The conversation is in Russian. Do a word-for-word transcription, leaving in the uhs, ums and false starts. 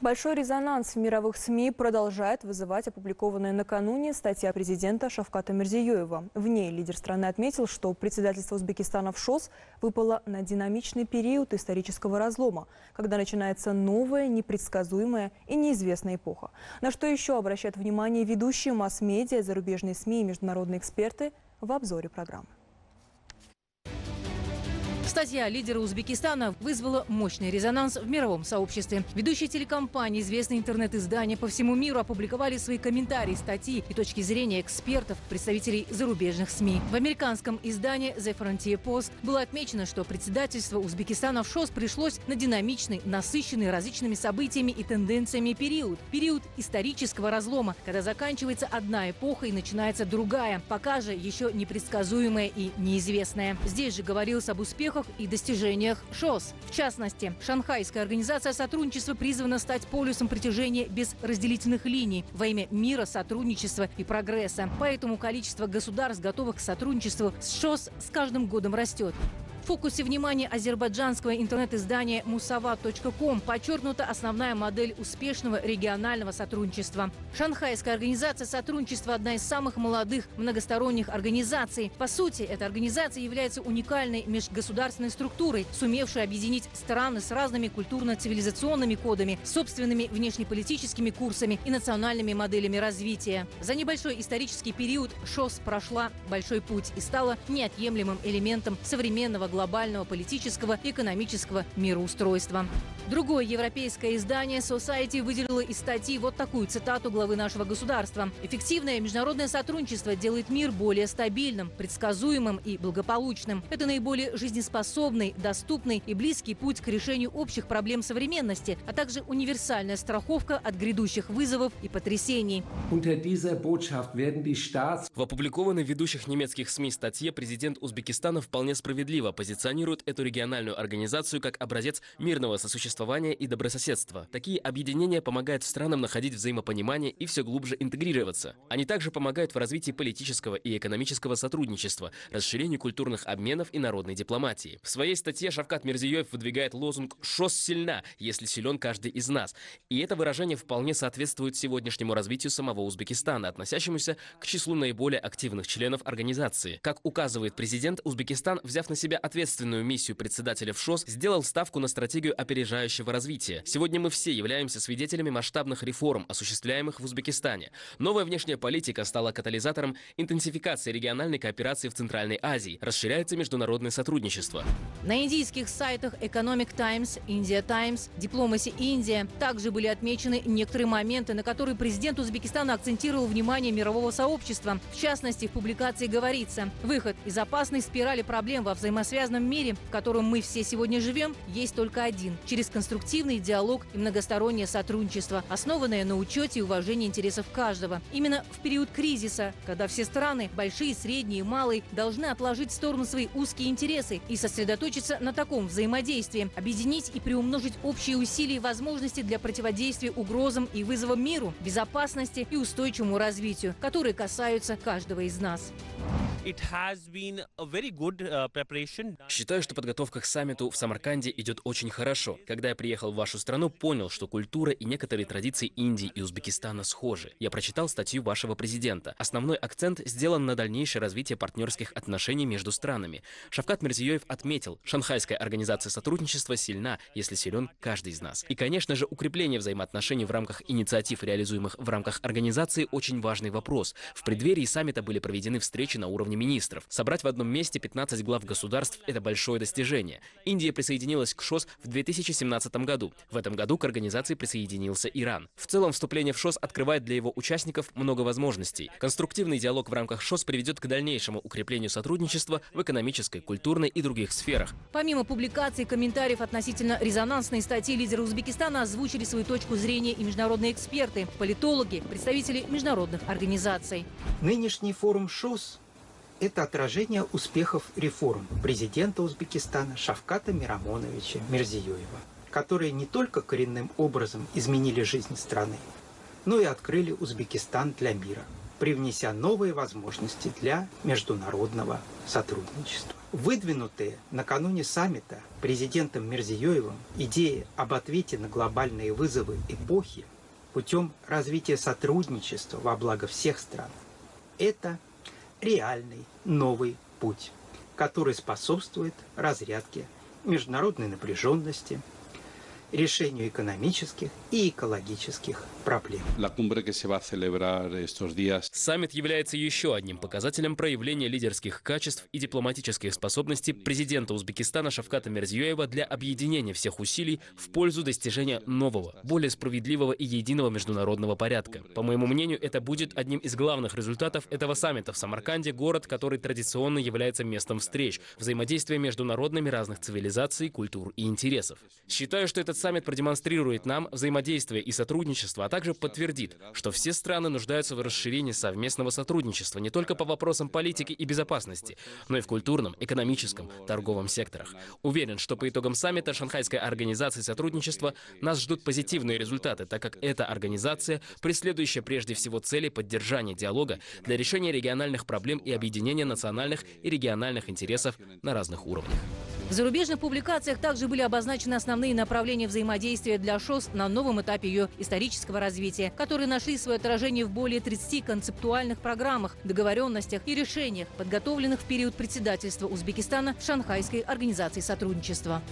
Большой резонанс в мировых СМИ продолжает вызывать опубликованная накануне статья президента Шавката Мирзиёева. В ней лидер страны отметил, что председательство Узбекистана в ШОС выпало на динамичный период исторического разлома, когда начинается новая, непредсказуемая и неизвестная эпоха. На что еще обращают внимание ведущие масс-медиа, зарубежные СМИ и международные эксперты в обзоре программы. Статья лидера Узбекистана вызвала мощный резонанс в мировом сообществе. Ведущие телекомпании, известные интернет-издания по всему миру опубликовали свои комментарии, статьи и точки зрения экспертов, представителей зарубежных СМИ. В американском издании The Frontier Post было отмечено, что председательство Узбекистана в ШОС пришлось на динамичный, насыщенный различными событиями и тенденциями период. Период исторического разлома, когда заканчивается одна эпоха и начинается другая, пока же еще непредсказуемая и неизвестная. Здесь же говорилось об успехах и достижениях ШОС. В частности, Шанхайская организация сотрудничества призвана стать полюсом притяжения без разделительных линий во имя мира, сотрудничества и прогресса. Поэтому количество государств, готовых к сотрудничеству с ШОС, с каждым годом растет. В фокусе внимания азербайджанского интернет-издания Musava точка ком подчеркнута основная модель успешного регионального сотрудничества. Шанхайская организация сотрудничества – одна из самых молодых многосторонних организаций. По сути, эта организация является уникальной межгосударственной структурой, сумевшей объединить страны с разными культурно-цивилизационными кодами, собственными внешнеполитическими курсами и национальными моделями развития. За небольшой исторический период ШОС прошла большой путь и стала неотъемлемым элементом современного глобального политического и экономического мироустройства. Другое европейское издание Society выделило из статьи вот такую цитату главы нашего государства. «Эффективное международное сотрудничество делает мир более стабильным, предсказуемым и благополучным. Это наиболее жизнеспособный, доступный и близкий путь к решению общих проблем современности, а также универсальная страховка от грядущих вызовов и потрясений». В опубликованной в ведущих немецких СМИ статье президент Узбекистана вполне справедливо позиционирует эту региональную организацию как образец мирного сосуществования и добрососедства. Такие объединения помогают странам находить взаимопонимание и все глубже интегрироваться. Они также помогают в развитии политического и экономического сотрудничества, расширению культурных обменов и народной дипломатии. В своей статье Шавкат Мирзиёев выдвигает лозунг «ШОС сильна, если силен каждый из нас». И это выражение вполне соответствует сегодняшнему развитию самого Узбекистана, относящемуся к числу наиболее активных членов организации. Как указывает президент, Узбекистан, взяв на себя ответственную миссию председателя в ШОС, сделал ставку на стратегию опережающего развития. Сегодня мы все являемся свидетелями масштабных реформ, осуществляемых в Узбекистане. Новая внешняя политика стала катализатором интенсификации региональной кооперации в Центральной Азии. Расширяется международное сотрудничество. На индийских сайтах Economic Times, India Times, Diplomacy India также были отмечены некоторые моменты, на которые президент Узбекистана акцентировал внимание мирового сообщества. В частности, в публикации говорится: «Выход из опасной спирали проблем во взаимодействии В взаимосвязанном мире, в котором мы все сегодня живем, есть только один – через конструктивный диалог и многостороннее сотрудничество, основанное на учете и уважении интересов каждого. Именно в период кризиса, когда все страны, большие, средние и малые, должны отложить в сторону свои узкие интересы и сосредоточиться на таком взаимодействии, объединить и приумножить общие усилия и возможности для противодействия угрозам и вызовам миру, безопасности и устойчивому развитию, которые касаются каждого из нас». Считаю, что подготовка к саммиту в Самарканде идет очень хорошо. Когда я приехал в вашу страну, понял, что культура и некоторые традиции Индии и Узбекистана схожи. Я прочитал статью вашего президента. Основной акцент сделан на дальнейшее развитие партнерских отношений между странами. Шавкат Мирзиёев отметил, Шанхайская организация сотрудничества сильна, если силен каждый из нас. И, конечно же, укрепление взаимоотношений в рамках инициатив, реализуемых в рамках организации, очень важный вопрос. В преддверии саммита были проведены встречи на уровне министров. Собрать в одном месте пятнадцать глав государств – это большое достижение. Индия присоединилась к ШОС в две тысячи семнадцатом году. В этом году к организации присоединился Иран. В целом, вступление в ШОС открывает для его участников много возможностей. Конструктивный диалог в рамках ШОС приведет к дальнейшему укреплению сотрудничества в экономической, культурной и других сферах. Помимо публикаций и комментариев относительно резонансной статьи, лидеры Узбекистана озвучили свою точку зрения и международные эксперты, политологи, представители международных организаций. Нынешний форум ШОС – это отражение успехов реформ президента Узбекистана Шавката Мирамоновича Мирзиёева, которые не только коренным образом изменили жизнь страны, но и открыли Узбекистан для мира, привнеся новые возможности для международного сотрудничества. Выдвинутые накануне саммита президентом Мирзиёевым идеи об ответе на глобальные вызовы эпохи путем развития сотрудничества во благо всех стран – это реальный новый путь, который способствует разрядке международной напряженности, решению экономических и экологических проблем. Саммит является еще одним показателем проявления лидерских качеств и дипломатических способностей президента Узбекистана Шавката Мирзиёева для объединения всех усилий в пользу достижения нового, более справедливого и единого международного порядка. По моему мнению, это будет одним из главных результатов этого саммита в Самарканде, город, который традиционно является местом встреч, взаимодействия между народами разных цивилизаций, культур и интересов. Считаю, что этот саммит продемонстрирует нам взаимодействие и сотрудничество, а также подтвердит, что все страны нуждаются в расширении совместного сотрудничества не только по вопросам политики и безопасности, но и в культурном, экономическом, торговом секторах. Уверен, что по итогам саммита Шанхайской организации сотрудничества нас ждут позитивные результаты, так как эта организация, преследующая прежде всего цели поддержания диалога для решения региональных проблем и объединения национальных и региональных интересов на разных уровнях. В зарубежных публикациях также были обозначены основные направления взаимодействия для ШОС на новом этапе ее исторического развития, которые нашли свое отражение в более тридцати концептуальных программах, договоренностях и решениях, подготовленных в период председательства Узбекистана в Шанхайской организации сотрудничества.